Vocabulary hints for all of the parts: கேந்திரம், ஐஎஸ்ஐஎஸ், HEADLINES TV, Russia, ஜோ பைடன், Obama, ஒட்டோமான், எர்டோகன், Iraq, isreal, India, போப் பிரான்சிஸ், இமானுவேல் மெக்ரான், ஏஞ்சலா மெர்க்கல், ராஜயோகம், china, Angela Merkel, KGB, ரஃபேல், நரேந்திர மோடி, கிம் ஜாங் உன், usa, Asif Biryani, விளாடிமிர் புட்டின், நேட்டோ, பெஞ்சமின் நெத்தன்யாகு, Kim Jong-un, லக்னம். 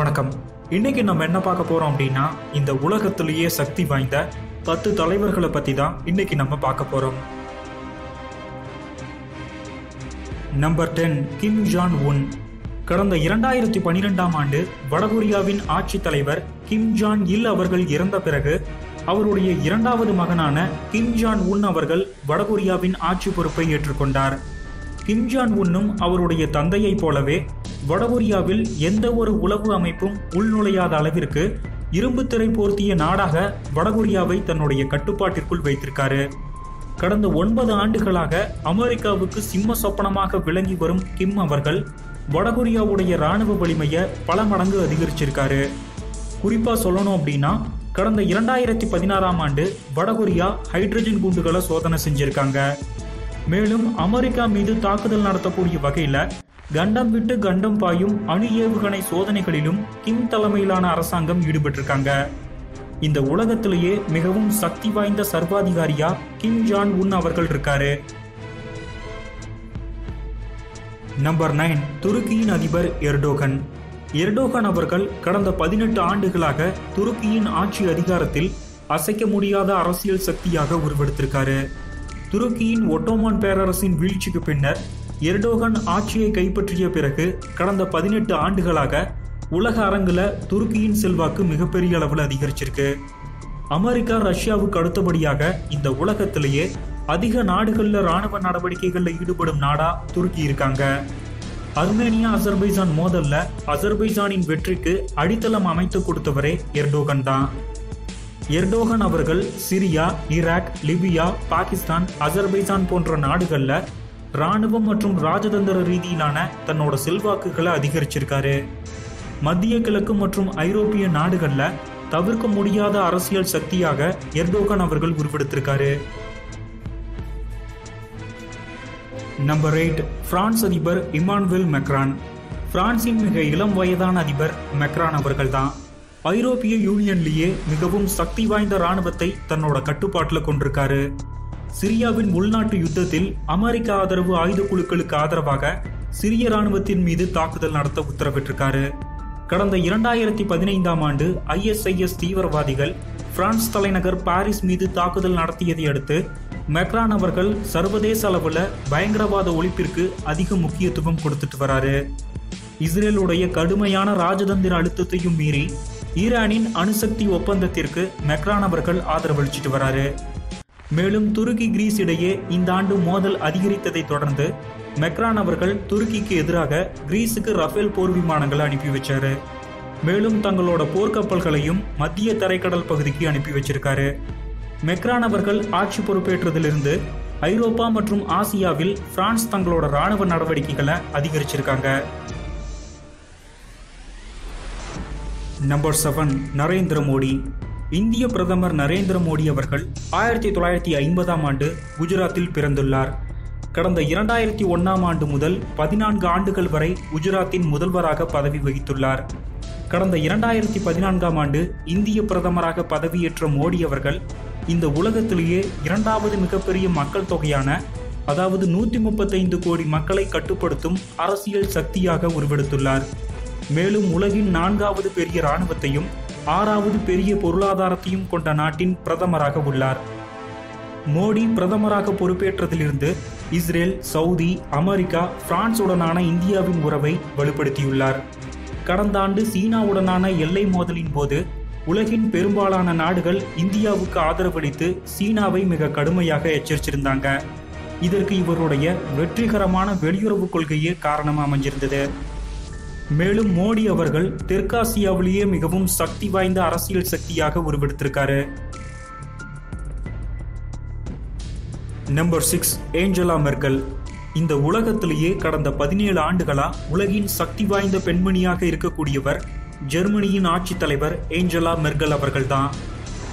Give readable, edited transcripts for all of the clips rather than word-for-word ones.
வணக்கம். இன்னைக்கு நம்ம என்ன பார்க்க போறோம் அப்படின்னா, இந்த உலகத்திலேயே சக்தி வாய்ந்த 10 தலைவர்களை பத்தி தான் இன்னைக்கு நம்ம பார்க்க போறோம். Number 10, கிம் ஜாங் உன். கடந்த 2012 ஆண்டு வடகொரியாவின் ஆட்சித் தலைவர் கிம் ஜாங் இல் அவர்கள் இறந்த பிறகு அவருடைய இரண்டாவது மகனான கிம் ஜாங் உன் அவர்கள் வடகொரியாவின் ஆட்சி பொறுப்பை ஏற்றுக்கொண்டார். கிம் ஜாங் உன்னும் அவருடைய தந்தையைப் போலவே வடகொரியாவில் எந்த ஒரு உளவு அமைப்பும் உள்நுழையாத அளவிற்கு இரும்பு திரை போர்த்திய நாடாக வடகொரியாவை தன்னுடைய கட்டுப்பாட்டிற்குள் வைத்திருக்காரு. கடந்த 9 ஆண்டுகளாக அமெரிக்காவுக்கு சிம்ம சொப்பனமாக விளங்கி வரும் கிம் அவர்கள் வடகொரியாவுடைய இராணுவ வலிமையை பல மடங்கு அதிகரிச்சிருக்காரு. குறிப்பாக சொல்லணும் அப்படின்னா, கடந்த 2016 ஆண்டு வடகொரியா ஹைட்ரஜன் குண்டுகளை சோதனை செஞ்சிருக்காங்க. மேலும் அமெரிக்கா மீது தாக்குதல் நடத்தக்கூடிய வகையில் கண்டம் விட்டு கண்டம் பாயும் அணு ஏவுகணை சோதனைகளிலும் கிம் தலைமையிலான அரசாங்கம் ஈடுபட்டிருக்காங்க. இந்த உலகத்திலேயே மிகவும் சக்தி வாய்ந்த சர்வாதிகாரியா கிம் ஜாங் உன் அவர்கள் இருக்காரு. நம்பர் 9, துருக்கியின் அதிபர் எர்டோகன். எர்டோகன் அவர்கள் கடந்த 18 ஆண்டுகளாக துருக்கியின் ஆட்சி அதிகாரத்தில் அசைக்க முடியாத அரசியல் சக்தியாக உருவெடுத்திருக்காரு. துருக்கியின் ஒட்டோமான் பேரரசின் வீழ்ச்சிக்கு பின்னர் எர்டோகன் ஆட்சியை கைப்பற்றிய பிறகு கடந்த 18 ஆண்டுகளாக உலக அரங்கில் துருக்கியின் செல்வாக்கு மிகப்பெரிய அளவில் அதிகரிச்சிருக்கு. அமெரிக்கா, ரஷ்யாவுக்கு அடுத்தபடியாக இந்த உலகத்திலேயே அதிக நாடுகளில் இராணுவ நடவடிக்கைகளில் ஈடுபடும் நாடாக துருக்கி இருக்காங்க. அர்மேனியா அசர்பைஜான் மோதலில் அசர்பைஜானின் வெற்றிக்கு அடித்தளம் அமைத்து கொடுத்தவரே எர்டோகன் தான். எர்டோகன் அவர்கள் Syria, Iraq, Libya, Pakistan, Azerbaijan போன்ற நாடுகளில் இராணுவம் மற்றும் ராஜதந்திர ரீதியிலான தன்னோட செல்வாக்குகளை அதிகரிச்சிருக்காரு. மத்திய கிழக்கு மற்றும் ஐரோப்பிய நாடுகளில் தவிர்க்க முடியாத அரசியல் சக்தியாக எர்டோகன் அவர்கள் உருவெடுத்திருக்காரு. நம்பர் 8, பிரான்ஸ் அதிபர் இமானுவேல் மெக்ரான். பிரான்சின் மிக இளம் வயதான அதிபர் மெக்ரான் அவர்கள் தான் ஐரோப்பிய யூனியன்லேயே மிகவும் சக்தி வாய்ந்த இராணுவத்தை தன்னோட கட்டுப்பாட்டில் கொண்டிருக்காரு. சிரியாவின் உள்நாட்டு யுத்தத்தில் அமெரிக்க ஆதரவு ஆயுத குழுக்களுக்கு ஆதரவாக சிரிய இராணுவத்தின் மீது தாக்குதல் நடத்த உத்தரவிட்டிருக்காரு. கடந்த 2015 ஆண்டு ஐஎஸ்ஐஎஸ் தீவிரவாதிகள் பிரான்ஸ் தலைநகர் பாரிஸ் மீது தாக்குதல் நடத்தியதை அடுத்து மெக்ரான் அவர்கள் சர்வதேச அளவில் பயங்கரவாத ஒழிப்பிற்கு அதிக முக்கியத்துவம் கொடுத்துட்டு வராரு. இஸ்ரேலுடைய கடுமையான ராஜதந்திர அழுத்தத்தையும் மீறி ஈரானின் அணுசக்தி ஒப்பந்தத்திற்கு மெக்ரான் அவர்கள் ஆதரவளிச்சிட்டு வராரு. மேலும் துருக்கி, கிரீஸ் இடையே இந்த ஆண்டு மோதல் அதிகரித்ததை தொடர்ந்து மெக்ரான் அவர்கள் துருக்கிக்கு எதிராக கிரீஸுக்கு ரஃபேல் போர் விமானங்களை அனுப்பி வச்சாரு. மேலும் தங்களோட போர்க்கப்பல்களையும் மத்திய தரைக்கடல் பகுதிக்கு அனுப்பி வச்சிருக்காரு. மெக்ரான் அவர்கள் ஆட்சி பொறுப்பேற்றதிலிருந்து ஐரோப்பா மற்றும் ஆசியாவில் பிரான்ஸ் தங்களோட இராணுவ நடவடிக்கைகளை அதிகரிச்சிருக்காங்க. நம்பர் 7, நரேந்திர மோடி. இந்திய பிரதமர் நரேந்திர மோடி அவர்கள் 1950 ஆண்டு குஜராத்தில் பிறந்துள்ளார். கடந்த 2001 ஆண்டு முதல் 14 ஆண்டுகள் வரை குஜராத்தின் முதல்வராக பதவி வகித்துள்ளார். கடந்த 2014 ஆண்டு இந்திய பிரதமராக பதவியேற்ற மோடி அவர்கள் இந்த உலகத்திலேயே 2வது மிகப்பெரிய மக்கள் தொகையான, அதாவது 135 கோடி மக்களை கட்டுப்படுத்தும் அரசியல் சக்தியாக உருவெடுத்துள்ளார். மேலும் உலகின் 4வது பெரிய இராணுவத்தையும் 6வது பெரிய பொருளாதாரத்தையும் கொண்ட நாட்டின் பிரதமராக உள்ளார். மோடி பிரதமராக பொறுப்பேற்றதிலிருந்து இஸ்ரேல், சவுதி, அமெரிக்கா, பிரான்ஸ் உடனான இந்தியாவின் உறவை வலுப்படுத்தியுள்ளார். கடந்த ஆண்டு சீனாவுடனான எல்லை மோதலின் போது உலகின் பெரும்பாலான நாடுகள் இந்தியாவுக்கு ஆதரவளித்து சீனாவை மிக கடுமையாக எச்சரித்திருந்தாங்க. இதற்கு இவருடைய வெற்றிகரமான வெளியுறவு கொள்கையே காரணமாக அமைஞ்சிருந்தது. மேலும் மோடி அவர்கள் தெற்காசியாவிலேயே மிகவும் சக்தி வாய்ந்த அரசியல் சக்தியாக உருவெடுத்திருக்காரு. Number 6, ஏஞ்சலா மெர்க்கல். இந்த உலகத்திலேயே கடந்த 17 ஆண்டுகளா உலகின் சக்தி வாய்ந்த பெண்மணியாக இருக்கக்கூடியவர் ஜெர்மனியின் ஆட்சித் தலைவர் ஏஞ்சலா மெர்க்கல் அவர்கள்தான்.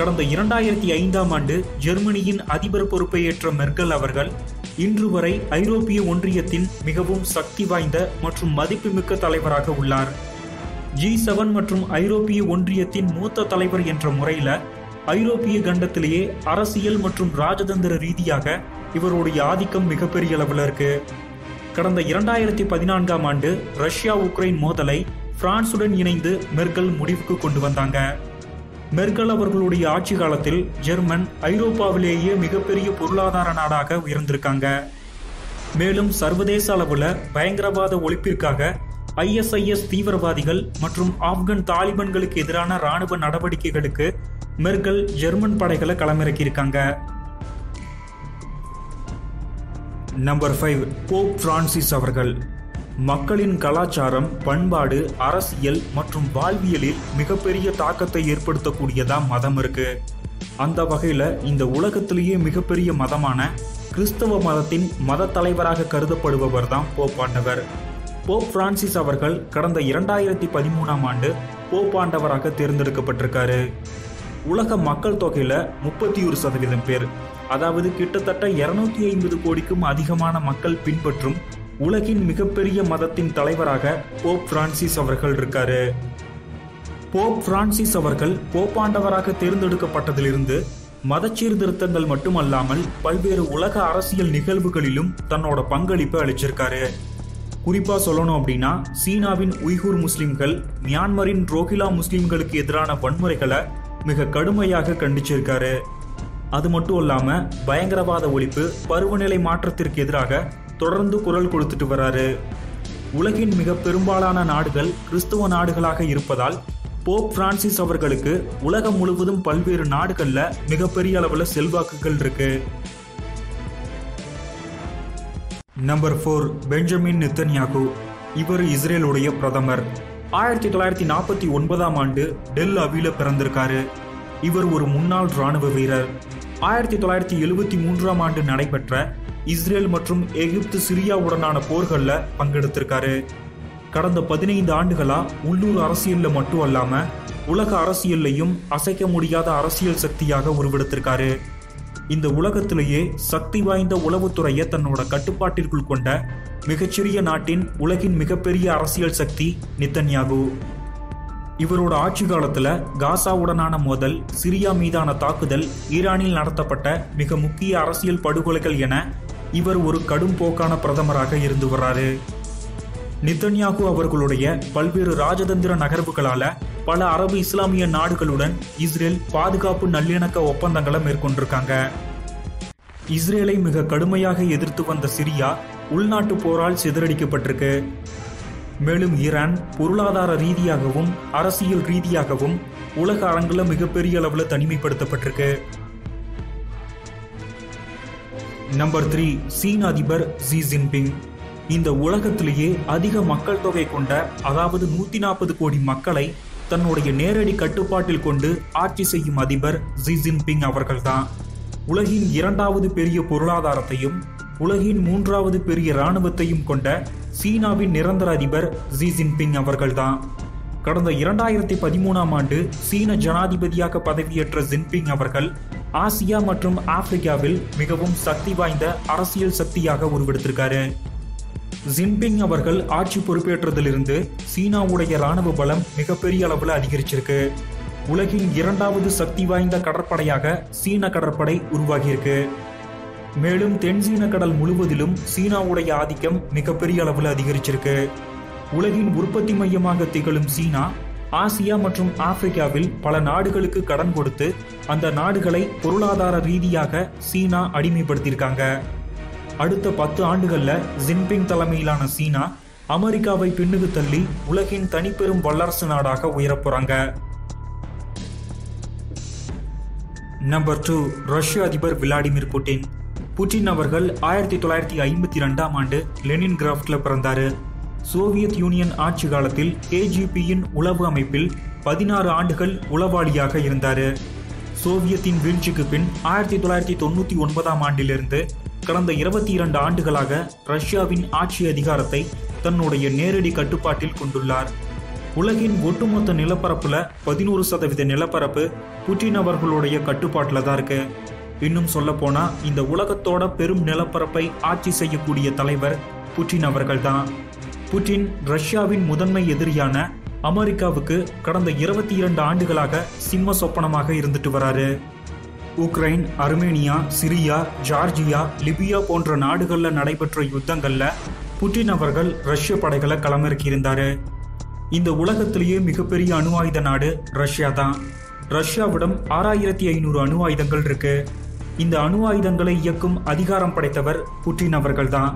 கடந்த 2005 ஆண்டு ஜெர்மனியின் அதிபர் பொறுப்பை ஏற்ற மெர்க்கல் அவர்கள் இன்று வரை ஐரோப்பிய ஒன்றியத்தின் மிகவும் சக்தி வாய்ந்த மற்றும் மதிப்புமிக்க தலைவராக உள்ளார். G7 மற்றும் ஐரோப்பிய ஒன்றியத்தின் மூத்த தலைவர் என்ற முறையில் ஐரோப்பிய கண்டத்திலேயே அரசியல் மற்றும் ராஜதந்திர ரீதியாக இவருடைய ஆதிக்கம் மிகப்பெரிய அளவில் இருக்கு. கடந்த 2014 ஆண்டு ரஷ்யா, உக்ரைன் மோதலை பிரான்சுடன் இணைந்து மெர்க்கல் முடிவுக்கு கொண்டு வந்தாங்க. மெர்க்கல் அவர்களுடைய ஆட்சி காலத்தில் ஜெர்மன் ஐரோப்பாவிலேயே மிகப்பெரிய பொருளாதார நாடாக உயர்ந்திருக்காங்க. மேலும் சர்வதேச அளவில் பயங்கரவாத ஒழிப்பிற்காக ISIS தீவிரவாதிகள் மற்றும் ஆப்கான் தாலிபான்களுக்கு எதிரான இராணுவ நடவடிக்கைகளுக்கு மெர்க்கல் ஜெர்மன் படைகளை களமிறக்கியிருக்காங்க. நம்பர் 5, போப் பிரான்சிஸ் அவர்கள். மக்களின் கலாச்சாரம், பண்பாடு, அரசியல் மற்றும் வாழ்வியலில் மிகப்பெரிய தாக்கத்தை ஏற்படுத்தக்கூடியதா மதம் இருக்கு. அந்த வகையில் இந்த உலகத்திலேயே மிகப்பெரிய மதமான கிறிஸ்தவ மதத்தின் மத தலைவராக கருதப்படுபவர் தான் போப்பாண்டவர். போப் பிரான்சிஸ் அவர்கள் கடந்த 2013 போப்பாண்டவராக தேர்ந்தெடுக்கப்பட்டிருக்காரு. உலக மக்கள் தொகையில் 31% பேர், அதாவது கிட்டத்தட்ட 250 கோடிக்கும் அதிகமான மக்கள் பின்பற்றும் உலகின் மிகப்பெரிய மதத்தின் தலைவராக போப் பிரான்சிஸ் அவர்கள் இருக்காரு. போப் பிரான்சிஸ் அவர்கள் போப்பாண்டவராக தேர்ந்தெடுக்கப்பட்டதிலிருந்து மத சீர்திருத்தங்கள் மட்டுமல்லாமல் பல்வேறு உலக அரசியல் நிகழ்வுகளிலும் தன்னோட பங்களிப்பை அளிச்சிருக்காரு. குறிப்பாக சொல்லணும் அப்படின்னா, சீனாவின் உய்கூர் முஸ்லிம்கள், மியான்மரின் ரோஹிலா முஸ்லிம்களுக்கு எதிரான வன்முறைகளை மிக கடுமையாக கண்டிச்சிருக்காரு. அது மட்டும் இல்லாமல் பயங்கரவாத ஒழிப்பு, பருவநிலை மாற்றத்திற்கு எதிராக தொடர்ந்து குரல் கொடுத்துட்டு வராரு. உலகின் மிக பெரும்பாலான நாடுகள் கிறிஸ்துவ நாடுகளாக இருப்பதால் போப் பிரான்சிஸ் அவர்களுக்கு உலகம் முழுவதும் பல்வேறு நாடுகளில் மிகப்பெரிய அளவில் செல்வாக்குகள் இருக்கு. Number 4, பெஞ்சமின் நெத்தன்யாகு. இவர் இஸ்ரேலுடைய பிரதமர். 1949 டெல் அவில பிறந்திருக்காரு. இவர் ஒரு முன்னாள் இராணுவ வீரர். 1973 நடைபெற்ற இஸ்ரேல் மற்றும் எகிப்து சிரியாவுடனான போர்களில் பங்கெடுத்திருக்காரு. கடந்த 15 ஆண்டுகளாக உள்ளூர் அரசியலில் மட்டும் அல்லாமல் உலக அரசியல்லையும் அசைக்க முடியாத அரசியல் சக்தியாக உருவெடுத்திருக்காரு. இந்த உலகத்திலேயே சக்தி வாய்ந்த உளவுத்துறையை தன்னோட கட்டுப்பாட்டிற்குள் கொண்ட மிகச்சிறிய நாட்டின் உலகின் மிகப்பெரிய அரசியல் சக்தி நெத்தன்யாகு. இவரோட ஆட்சி காலத்தில் காசாவுடனான மோதல், சிரியா மீதான தாக்குதல், ஈரானில் நடத்தப்பட்ட மிக முக்கிய அரசியல் படுகொலைகள் என இவர் ஒரு கடும் போக்கான பிரதமராக இருந்து வர்றாரு. நெத்தன்யாகு அவர்களுடைய பல்வேறு ராஜதந்திர நகர்வுகளால் பல அரபு இஸ்லாமிய நாடுகளுடன் இஸ்ரேல் பாதுகாப்பு நல்லிணக்க ஒப்பந்தங்களை மேற்கொண்டிருக்காங்க. இஸ்ரேலை மிக கடுமையாக எதிர்த்து வந்த சிரியா உள்நாட்டு போரால் சிதறடிக்கப்பட்டிருக்கு. மேலும் ஈரான் பொருளாதார ரீதியாகவும் அரசியல் ரீதியாகவும் உலக அரங்கில் மிகப்பெரிய அளவில் தனிமைப்படுத்தப்பட்டிருக்கு. நம்பர் 3, சீன அதிபர் Xi Jinping. இந்த உலகத்திலேயே அதிக மக்கள் தொகை கொண்ட, அதாவது 140 கோடி மக்களை தன்னுடைய நேரடி கட்டுப்பாட்டில் கொண்டு ஆட்சி செய்யும் அதிபர் Xi Jinping அவர்கள்தான் உலகின் 2வது பெரிய பொருளாதாரத்தையும் உலகின் 3வது பெரிய இராணுவத்தையும் கொண்ட சீனாவின் நிரந்தர அதிபர் Xi Jinping அவர்கள்தான். கடந்த 2013 சீன ஜனாதிபதியாக பதவியேற்ற ஜின்பிங் அவர்கள் ஆசியா மற்றும் ஆப்பிரிக்காவில் மிகவும் சக்தி வாய்ந்த அரசியல் சக்தியாக உருவெடுத்திருக்காரு. ஜின்பிங் அவர்கள் ஆட்சி பொறுப்பேற்றதிலிருந்து சீனாவுடைய இராணுவ பலம் மிகப்பெரிய அளவில் அதிகரிச்சிருக்கு. உலகின் 2வது சக்தி வாய்ந்த கடற்படையாக சீன கடற்படை உருவாகியிருக்கு. மேலும் தென்சீன கடல் முழுவதிலும் சீனாவுடைய ஆதிக்கம் மிகப்பெரிய அளவில் அதிகரிச்சிருக்கு. உலகின் உற்பத்தி மையமாக திகழும் சீனா ஆசியா மற்றும் ஆப்பிரிக்காவில் பல நாடுகளுக்கு கடன் கொடுத்து அந்த நாடுகளை பொருளாதார ரீதியாக சீனா அடிமைப்படுத்தியிருக்காங்க. அடுத்த 10 ஆண்டுகளில் ஜின்பிங் தலைமையிலான சீனா அமெரிக்காவை பின்னுக்கு தள்ளி உலகின் தனிப்பெரும் வல்லரசு நாடாக உயரப்போறாங்க. நம்பர் 2, ரஷ்ய அதிபர் விளாடிமிர் புட்டின். புட்டின் அவர்கள் 1952 லெனின் கிராஃப்டில் பிறந்தார். சோவியத் யூனியன் ஆட்சி காலத்தில் KGBயின் உளவு அமைப்பில் 16 ஆண்டுகள் உளவாளியாக இருந்தார். சோவியத்தின் வீழ்ச்சிக்கு பின் 1999 கடந்த 22 ஆண்டுகளாக ரஷ்யாவின் ஆட்சி அதிகாரத்தை தன்னுடைய நேரடி கட்டுப்பாட்டில் கொண்டுள்ளார். உலகின் ஒட்டுமொத்த நிலப்பரப்பில் 11% நிலப்பரப்பு புட்டின் அவர்களுடைய கட்டுப்பாட்டில் தான் இருக்கு. இன்னும் சொல்ல போனா, இந்த உலகத்தோட பெரும் நிலப்பரப்பை ஆட்சி செய்யக்கூடிய தலைவர் புட்டின் அவர்கள்தான். புட்டின் ரஷ்யாவின் முதன்மை எதிரியான அமெரிக்காவுக்கு கடந்த 22 ஆண்டுகளாக சிம்ம சொப்பனமாக இருந்துட்டு வராரு. Ukraine, Armenia, Syria, Georgia, Libya போன்ற நாடுகளில் நடைபெற்ற யுத்தங்களில் புட்டின் அவர்கள் ரஷ்ய படைகளை களமிறக்கியிருந்தாரு. இந்த உலகத்திலேயே மிகப்பெரிய அணு ஆயுத நாடு ரஷ்யா தான். ரஷ்யாவிடம் 6500 அணு ஆயுதங்கள் இருக்கு. இந்த அணு ஆயுதங்களை இயக்கும் அதிகாரம் படைத்தவர் புட்டின் அவர்கள்தான்.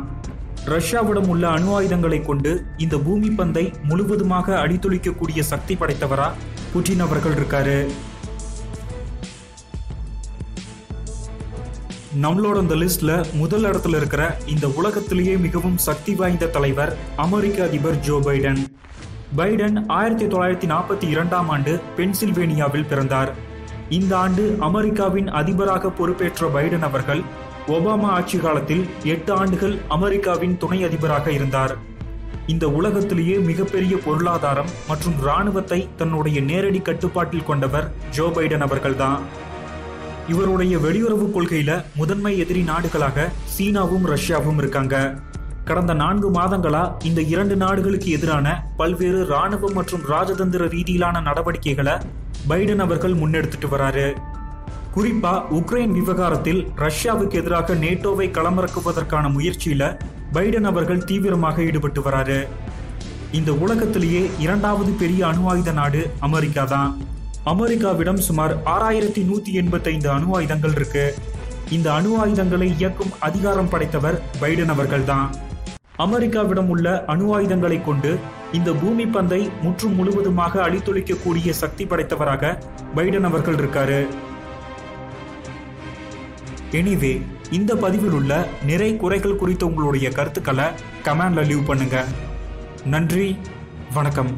ரஷ்யாவிடம் உள்ள அணு ஆயுதங்களை கொண்டு இந்த பூமி பந்தை முழுவதுமாக அழித்தொழிக்கக்கூடிய சக்தி படைத்தவரா புட்டின் அவர்கள் இருக்காரு. நம்மளோட இந்த லிஸ்ட்ல முதல் இடத்துல இருக்கிற இந்த உலகத்திலேயே மிகவும் சக்தி வாய்ந்த தலைவர் அமெரிக்க அதிபர் ஜோ பைடன். பைடன் 1942 ஆண்டு பென்சில்வேனியாவில் பிறந்தார். இந்த ஆண்டு அமெரிக்காவின் அதிபராக பொறுப்பேற்ற பைடன் அவர்கள் ஒபாமா ஆட்சி காலத்தில் 8 ஆண்டுகள் அமெரிக்காவின் துணை அதிபராக இருந்தார். இந்த உலகத்திலேயே மிகப்பெரிய பொருளாதாரம் மற்றும் இராணுவத்தை தன்னுடைய நேரடி கட்டுப்பாட்டில் கொண்டவர் ஜோ பைடன் அவர்கள்தான். இவருடைய வெளியுறவு கொள்கையில முதன்மை எதிரி நாடுகளாக சீனாவும் ரஷ்யாவும் இருக்காங்க. கடந்த 4 மாதங்களா இந்த 2 நாடுகளுக்கு எதிரான பல்வேறு இராணுவ மற்றும் ராஜதந்திர ரீதியிலான நடவடிக்கைகளை பைடன் அவர்கள் முன்னெடுத்துட்டு வராரு. குறிப்பா உக்ரைன் விவகாரத்தில் ரஷ்யாவுக்கு எதிராக நேட்டோவை களமிறக்குவதற்கான முயற்சியில பைடன் அவர்கள் தீவிரமாக ஈடுபட்டு வராரு. இந்த உலகத்திலேயே 2வது பெரிய அணு ஆயுத நாடு அமெரிக்கா தான். அமெரிக்காவிடம் சுமார் 6185 அணு ஆயுதங்கள் இருக்கு. இந்த அணு ஆயுதங்களை இயக்கும் அதிகாரம் படைத்தவர் பைடன் அவர்கள் தான். அமெரிக்காவிடம் உள்ள அணு ஆயுதங்களை கொண்டு இந்த பூமி பந்தை முற்றும் முழுவதுமாக அழித்தொழிக்கக்கூடிய சக்தி படைத்தவராக பைடன் அவர்கள் இருக்காரு. எனிவே, இந்த பதிவில் உள்ள நிறை குறைகள் குறித்த உங்களுடைய கருத்துக்களை கமெண்ட்ல லீவ் பண்ணுங்க. நன்றி, வணக்கம்.